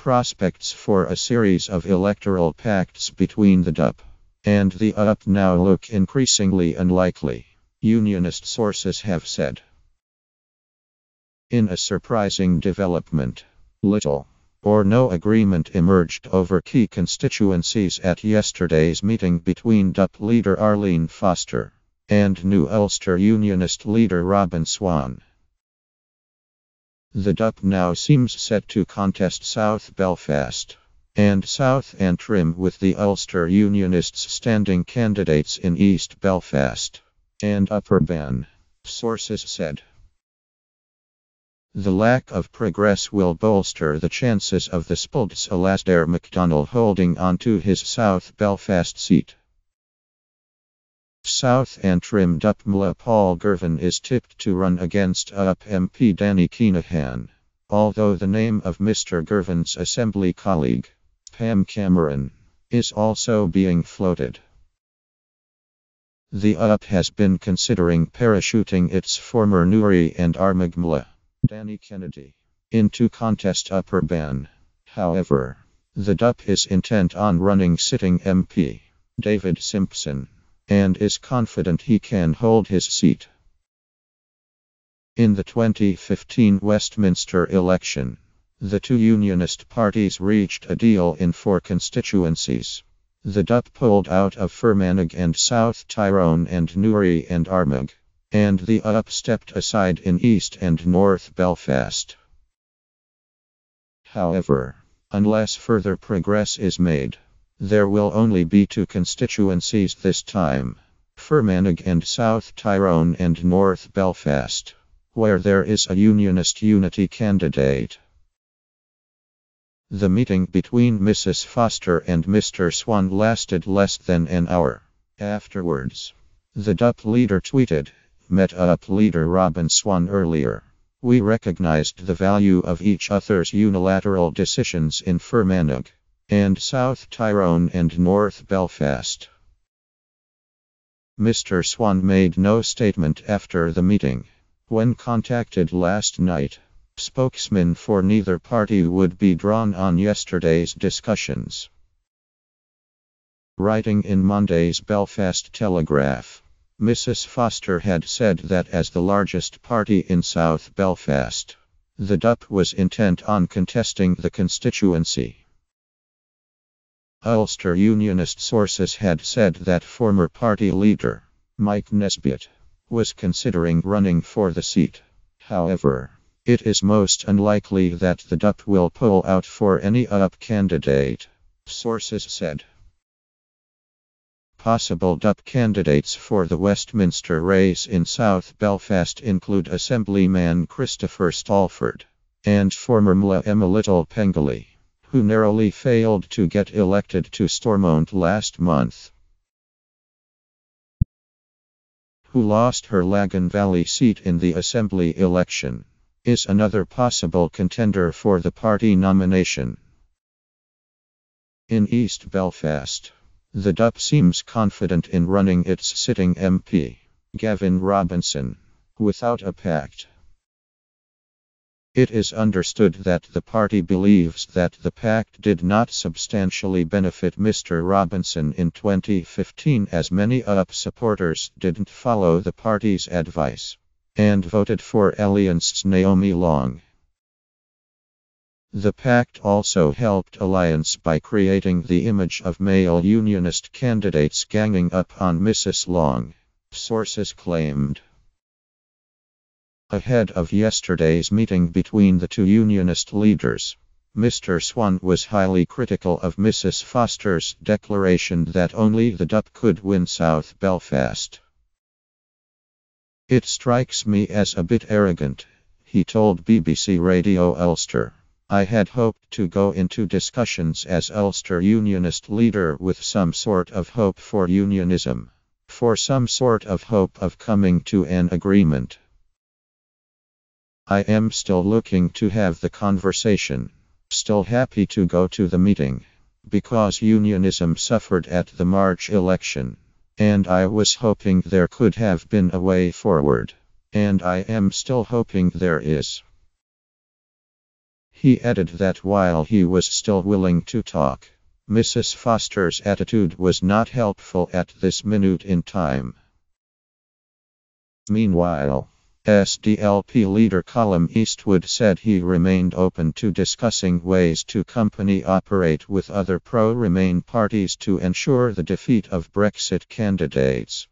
Prospects for a series of electoral pacts between the DUP and the UP now look increasingly unlikely, Unionist sources have said. In a surprising development, little or no agreement emerged over key constituencies at yesterday's meeting between DUP leader Arlene Foster and New Ulster Unionist leader Robin Swann. The DUP now seems set to contest South Belfast and South Antrim with the Ulster Unionists standing candidates in East Belfast and Upper Bann, sources said. The lack of progress will bolster the chances of the Spald's Alasdair McDonnell holding on to his South Belfast seat. South Antrim DUP MLA Paul Girvan is tipped to run against UP MP Danny Kinahan, although the name of Mr Girvan's Assembly colleague, Pam Cameron, is also being floated. The UP has been considering parachuting its former Newry and Armagh MLA, Danny Kennedy, into contest Upper Bann. However, the DUP is intent on running sitting MP, David Simpson, and is confident he can hold his seat. In the 2015 Westminster election, the two Unionist parties reached a deal in four constituencies. The DUP pulled out of Fermanagh and South Tyrone and Newry and Armagh, and the UP stepped aside in East and North Belfast. However, unless further progress is made, there will only be two constituencies this time, Fermanagh and South Tyrone and North Belfast, where there is a Unionist unity candidate. The meeting between Mrs Foster and Mr Swann lasted less than an hour. Afterwards, the DUP leader tweeted, "Met UP leader Robin Swann earlier. We recognised the value of each other's unilateral decisions in Fermanagh and South Tyrone and North Belfast." Mr Swann made no statement after the meeting. When contacted last night, spokesmen for neither party would be drawn on yesterday's discussions. Writing in Monday's Belfast Telegraph, Mrs Foster had said that as the largest party in South Belfast, the DUP was intent on contesting the constituency. Ulster Unionist sources had said that former party leader, Mike Nesbitt, was considering running for the seat. However, it is most unlikely that the DUP will pull out for any UP candidate, sources said. Possible DUP candidates for the Westminster race in South Belfast include Assemblyman Christopher Stalford and former MLA Emma Little-Pengelly, who narrowly failed to get elected to Stormont last month, who lost her Lagan Valley seat in the Assembly election, is another possible contender for the party nomination. In East Belfast, the DUP seems confident in running its sitting MP, Gavin Robinson, without a pact. It is understood that the party believes that the pact did not substantially benefit Mr Robinson in 2015, as many UP supporters didn't follow the party's advice and voted for Alliance's Naomi Long. The pact also helped Alliance by creating the image of male Unionist candidates ganging up on Mrs Long, sources claimed. Ahead of yesterday's meeting between the two Unionist leaders, Mr Swann was highly critical of Mrs Foster's declaration that only the DUP could win South Belfast. "It strikes me as a bit arrogant," he told BBC Radio Ulster. "I had hoped to go into discussions as Ulster Unionist leader with some sort of hope for unionism, for some sort of hope of coming to an agreement. I am still looking to have the conversation, still happy to go to the meeting, because unionism suffered at the March election, and I was hoping there could have been a way forward, and I am still hoping there is." He added that while he was still willing to talk, Mrs. Foster's attitude was not helpful at this minute in time. Meanwhile, SDLP leader Colum Eastwood said he remained open to discussing ways to company operate with other pro-Remain parties to ensure the defeat of Brexit candidates.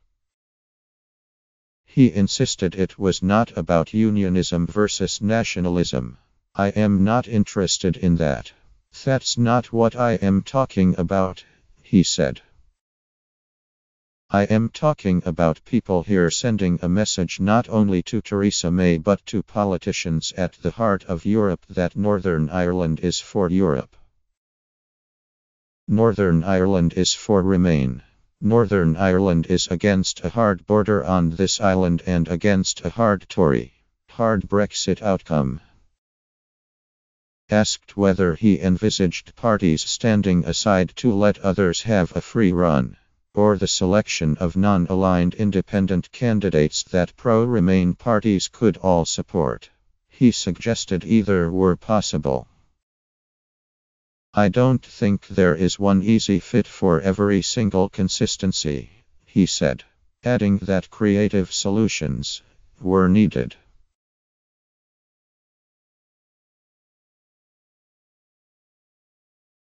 He insisted it was not about unionism versus nationalism. I am not interested in that. That's not what I am talking about, he said. I am talking about people here sending a message not only to Theresa May but to politicians at the heart of Europe that Northern Ireland is for Europe. Northern Ireland is for Remain. Northern Ireland is against a hard border on this island and against a hard Tory, hard Brexit outcome. Asked whether he envisaged parties standing aside to let others have a free run, or the selection of non-aligned independent candidates that pro-Remain parties could all support, he suggested either were possible. I don't think there is one easy fit for every single consistency, he said, adding that creative solutions were needed.